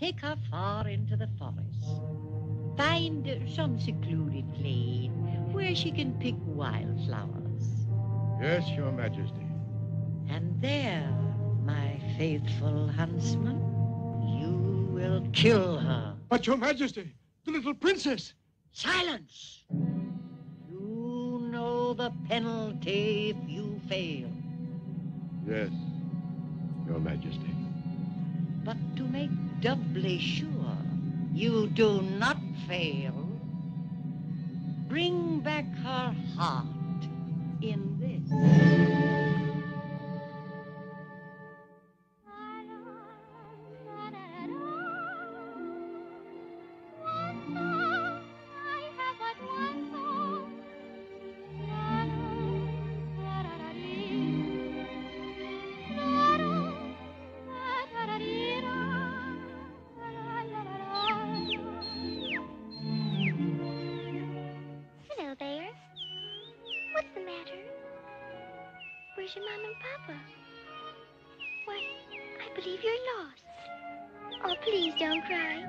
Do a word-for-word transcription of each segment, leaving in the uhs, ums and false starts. take her far into the forest. Find some secluded glade where she can pick wildflowers. Yes, Your Majesty. And there, my faithful huntsman, you will kill her. But, Your Majesty, the little princess... Silence! You know the penalty if you fail. Yes, Your Majesty. But to make doubly sure you do not fail, bring back her heart in this. Where's your Mom and Papa? Why, I believe you're lost. Oh, please don't cry.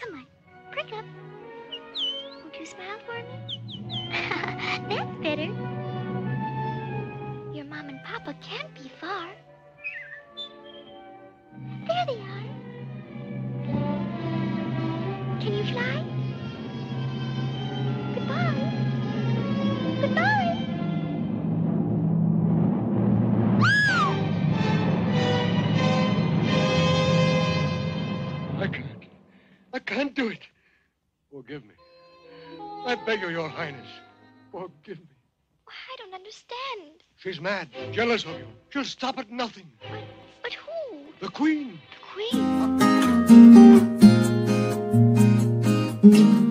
Come on, prick up. Won't you smile for me? That's better. Your Mom and Papa can't be far. There they are. Can you fly? Do it. Forgive me. I beg you, Your Highness. Forgive me. I don't understand. She's mad, jealous of you. She'll stop at nothing. But, but who? The Queen. The Queen?